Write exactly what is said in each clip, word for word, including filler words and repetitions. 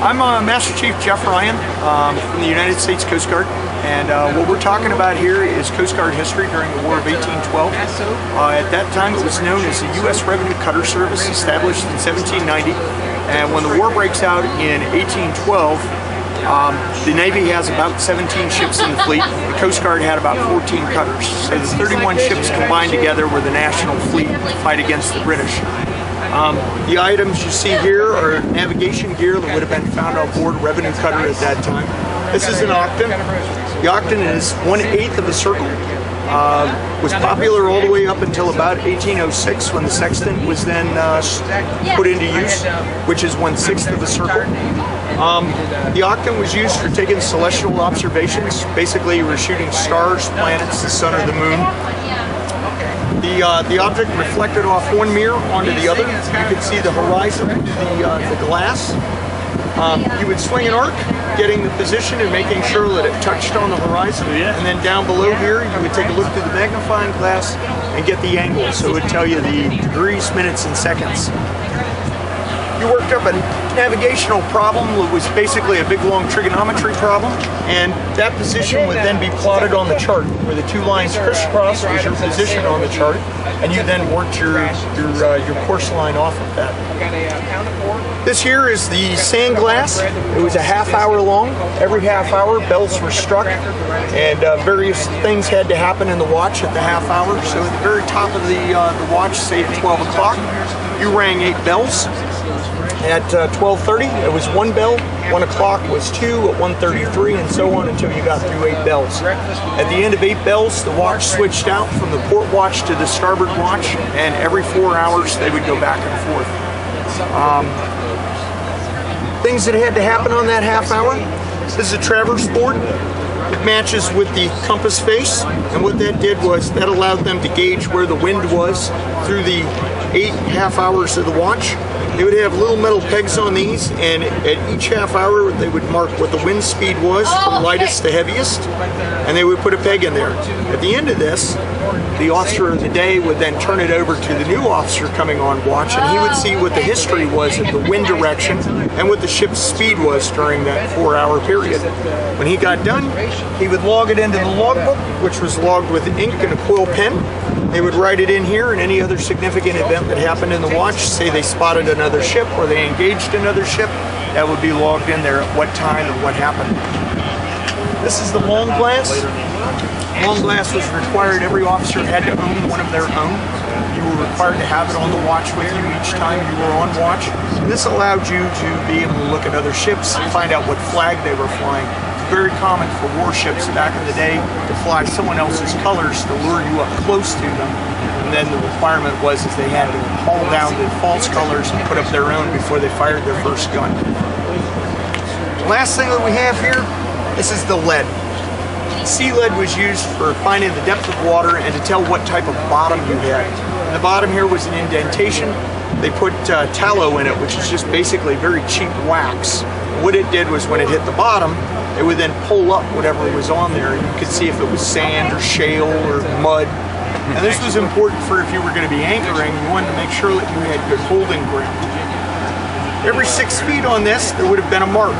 I'm uh, Master Chief Jeff Ryan um, from the United States Coast Guard, and uh, what we're talking about here is Coast Guard history during the War of eighteen twelve. Uh, at that time it was known as the U S Revenue Cutter Service, established in seventeen ninety, and when the war breaks out in eighteen twelve, Um, the Navy has about seventeen ships in the fleet. The Coast Guard had about fourteen cutters. So the thirty-one ships combined together were the national fleet to fight against the British. Um, the items you see here are navigation gear that would have been found on board Revenue Cutter at that time. This is an Octant. The Octant is one-eighth of a circle. Uh, was popular all the way up until about eighteen oh six, when the sextant was then uh, put into use, which is one-sixth of a circle. Um, the octant was used for taking celestial observations. Basically, we were shooting stars, planets, the sun, or the moon. The, uh, the object reflected off one mirror onto the other. You could see the horizon, the, uh, the glass. Um, you would swing an arc, getting the position and making sure that it touched on the horizon, and then down below here you would take a look through the magnifying glass and get the angle, so it would tell you the degrees, minutes, and seconds. You worked up a navigational problem that was basically a big long trigonometry problem, and that position would then be plotted on the chart, where the two lines crisscrossed was your position on the chart, and you then worked your, your, uh, your course line off of that. This here is the sand glass. It was a half hour long. Every half hour, bells were struck, and uh, various things had to happen in the watch at the half hour. So at the very top of the, uh, the watch, say at twelve o'clock, you rang eight bells. At uh, twelve thirty, it was one bell, one o'clock was two, at one thirty-three, and so on until you got through eight bells. At the end of eight bells, the watch switched out from the port watch to the starboard watch, and every four hours they would go back and forth. Um, things that had to happen on that half hour: this is a Traverse Board. It matches with the compass face, and what that did was that allowed them to gauge where the wind was through the eight half hours of the watch. They would have little metal pegs on these, and at each half hour they would mark what the wind speed was from lightest to heaviest, and they would put a peg in there. At the end of this, the officer of the day would then turn it over to the new officer coming on watch, and he would see what the history was of the wind direction and what the ship's speed was during that four hour period. When he got done, he would log it into the logbook, which was logged with ink and a quill pen. They would write it in here, and any other significant event that happened in the watch, say they spotted another ship or they engaged another ship, that would be logged in there at what time and what happened. This is the long glass. Long glass was required. Every officer had to own one of their own. You were required to have it on the watch with you each time you were on watch. And this allowed you to be able to look at other ships and find out what flag they were flying. Very common for warships back in the day to fly someone else's colors to lure you up close to them, and then the requirement was is they had to haul down the false colors and put up their own before they fired their first gun. The last thing that we have here, this is the lead. Sea lead was used for finding the depth of water and to tell what type of bottom you had. And the bottom here was an indentation. They put uh, tallow in it, which is just basically very cheap wax. What it did was when it hit the bottom, it would then pull up whatever was on there. You could see if it was sand or shale or mud. And this was important for if you were going to be anchoring, you wanted to make sure that you had good holding ground. Every six feet on this, there would have been a mark.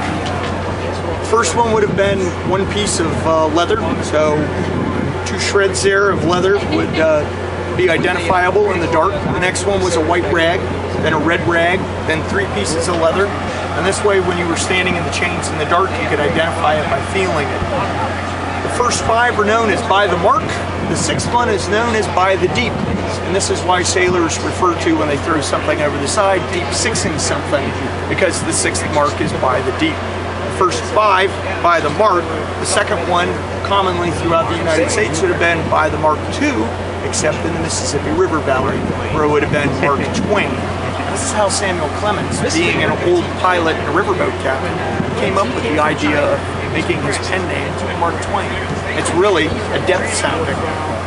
The first one would have been one piece of uh, leather, so two shreds there of leather would uh, be identifiable in the dark. The next one was a white rag, then a red rag, then three pieces of leather. And this way, when you were standing in the chains in the dark, you could identify it by feeling it. The first five are known as by the mark. The sixth one is known as by the deep. And this is why sailors refer to, when they throw something over the side, deep sixing something, because the sixth mark is by the deep. The first five by the mark. The second one, commonly throughout the United States, would have been by the mark two, except in the Mississippi River Valley, where it would have been Mark Twain. This is how Samuel Clemens, being an old pilot and a riverboat captain, came up with the idea of making his pen name Mark Twain. It's really a depth sounding.